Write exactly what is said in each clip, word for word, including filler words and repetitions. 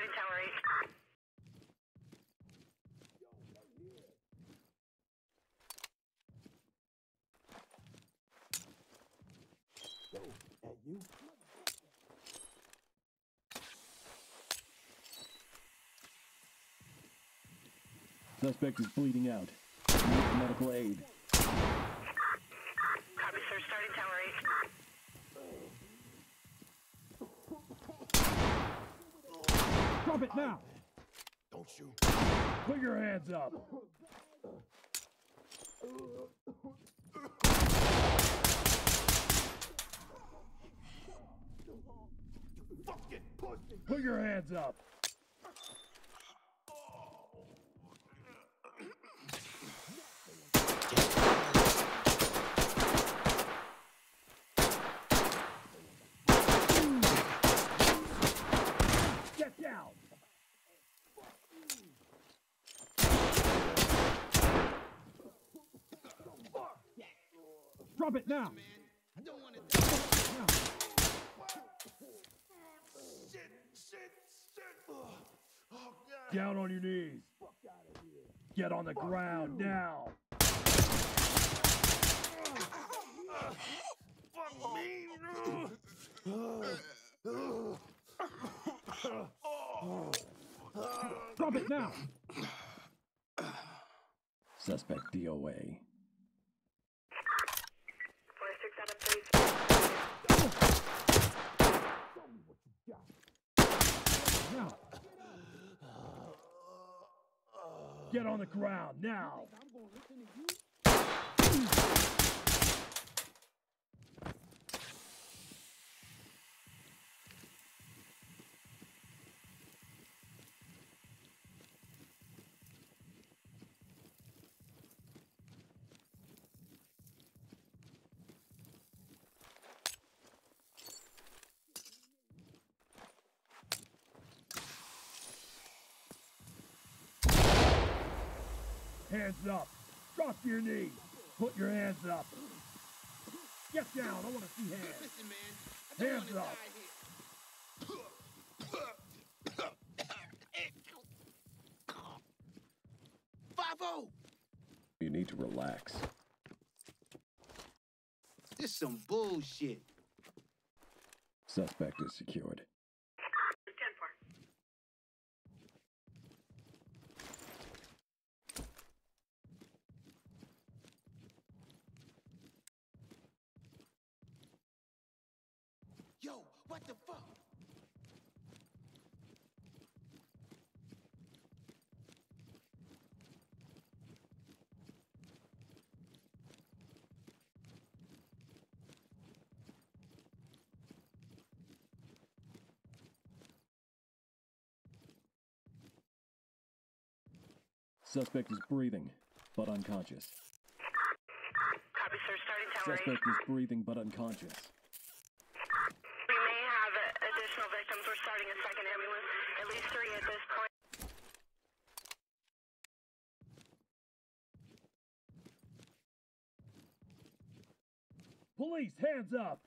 Charlie Tower eight. Yo, at you. Suspect is bleeding out. Needs medical aid. Copy, sir. Starting Tower eight. Drop it now! Don't shoot. Put your hands up! You fucking pussy! Put your hands up! Drop it now! I don't want to die. Shit, shit, shit. Oh, God. Down on your knees. Fuck out of here. Get on the Fuck ground you. Now. Fuck me. Drop it now. Suspect D O A. Get on the ground now. I'm going to listen to you. Hands up. Drop your knees. Put your hands up. Get down. I want to see hands. Listen, man. Hands up. Favo! You need to relax. This is some bullshit. Suspect is secured. Yo, what the fuck? Suspect is breathing, but unconscious. Copy, sir. Starting tower. Suspect is breathing, but unconscious. Police, hands up!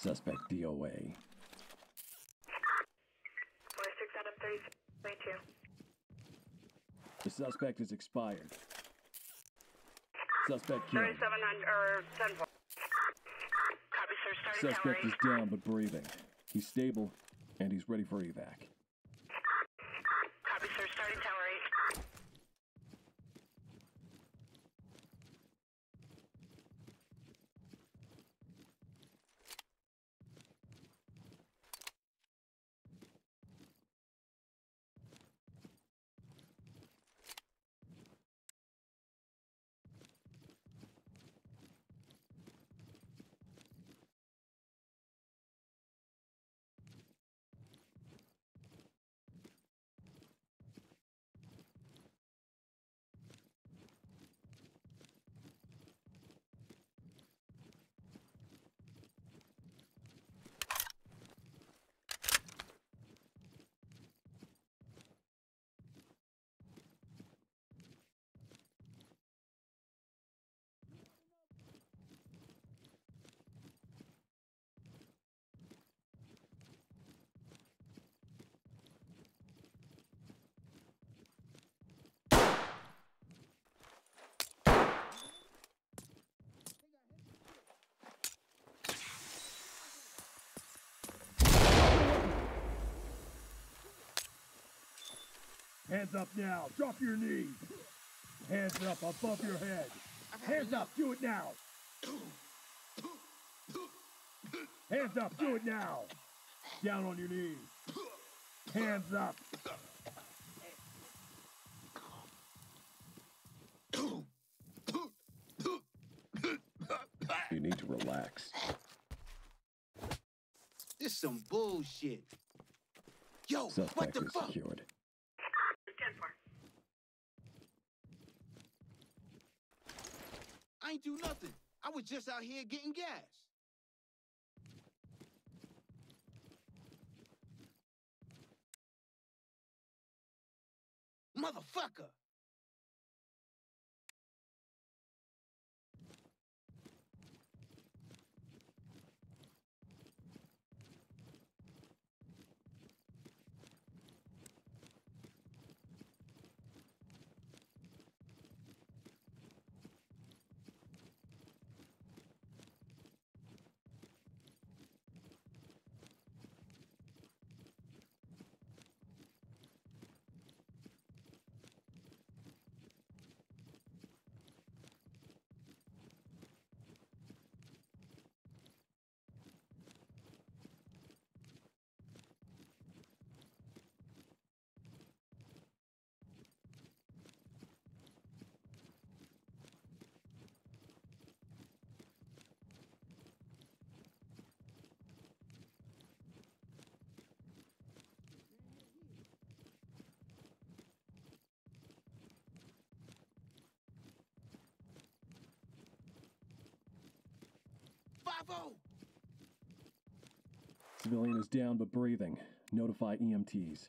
Suspect D O A. forty-six out of thirty-two. The suspect is expired. Suspect killed. thirty-seven or ten. Copy, sir. Suspect is down but breathing. He's stable and he's ready for evac. Hands up now. Drop your knees. Hands up above your head. Hands up. Do it now. Hands up. Do it now. Down on your knees. Hands up. You need to relax. This is some bullshit. Yo, Self what the fuck? Secured. I ain't do nothing. I was just out here getting gas. Motherfucker. Civilian is down but breathing. Notify E M Ts.